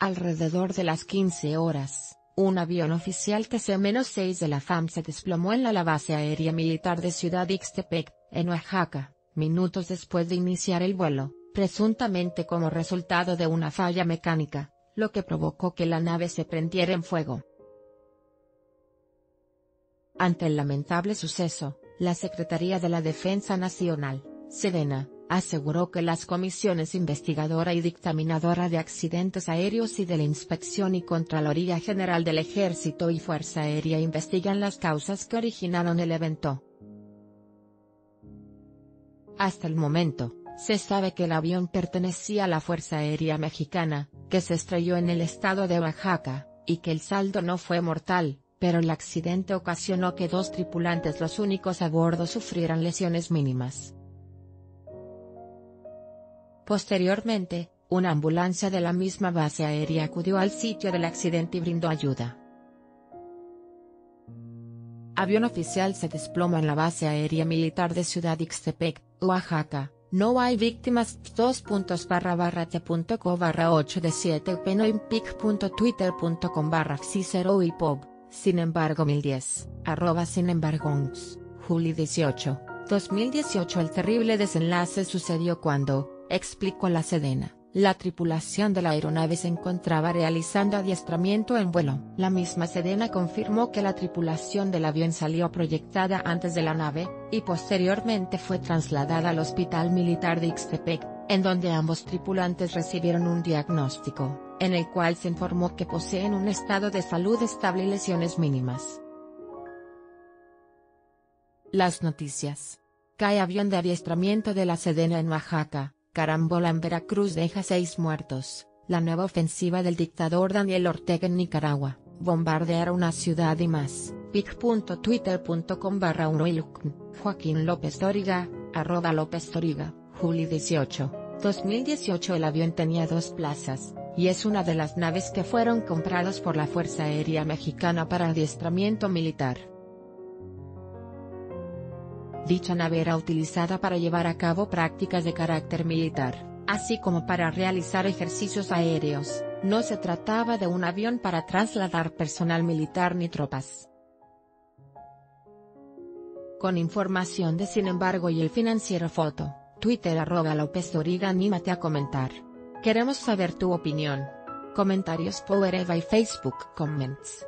Alrededor de las 15 horas, un avión oficial TC-6 de la FAM se desplomó en la base aérea militar de Ciudad Ixtepec, en Oaxaca, minutos después de iniciar el vuelo, presuntamente como resultado de una falla mecánica, lo que provocó que la nave se prendiera en fuego. Ante el lamentable suceso, la Secretaría de la Defensa Nacional, Sedena, aseguró que las comisiones investigadora y dictaminadora de accidentes aéreos y de la Inspección y Contraloría General del Ejército y Fuerza Aérea investigan las causas que originaron el evento. Hasta el momento, se sabe que el avión pertenecía a la Fuerza Aérea Mexicana, que se estrelló en el estado de Oaxaca, y que el saldo no fue mortal, pero el accidente ocasionó que dos tripulantes, los únicos a bordo, sufrieran lesiones mínimas. Posteriormente, una ambulancia de la misma base aérea acudió al sitio del accidente y brindó ayuda. Avión oficial se desploma en la base aérea militar de Ciudad Ixtepec, Oaxaca. No hay víctimas. 2.t.co/8d7pnoimpic.twitter.com/xi0ipob, sin embargo 1010, @sin embargongs, julio 18, 2018. El terrible desenlace sucedió cuando, explicó la Sedena, la tripulación de la aeronave se encontraba realizando adiestramiento en vuelo. La misma Sedena confirmó que la tripulación del avión salió proyectada antes de la nave, y posteriormente fue trasladada al Hospital Militar de Ixtepec, en donde ambos tripulantes recibieron un diagnóstico, en el cual se informó que poseen un estado de salud estable y lesiones mínimas. Las noticias. Cae avión de adiestramiento de la Sedena en Oaxaca. Carambola en Veracruz deja 6 muertos. La nueva ofensiva del dictador Daniel Ortega en Nicaragua, bombardear una ciudad y más. pic.twitter.com/1ilukn, Joaquín López-Dóriga, @López-Dóriga, julio 18, 2018. El avión tenía 2 plazas, y es una de las naves que fueron compradas por la Fuerza Aérea Mexicana para adiestramiento militar. Dicha nave era utilizada para llevar a cabo prácticas de carácter militar, así como para realizar ejercicios aéreos. No se trataba de un avión para trasladar personal militar ni tropas. Con información de Sin embargo y El Financiero, foto, Twitter @López-Dóriga. Anímate a comentar. Queremos saber tu opinión. Comentarios powered by Facebook Comments.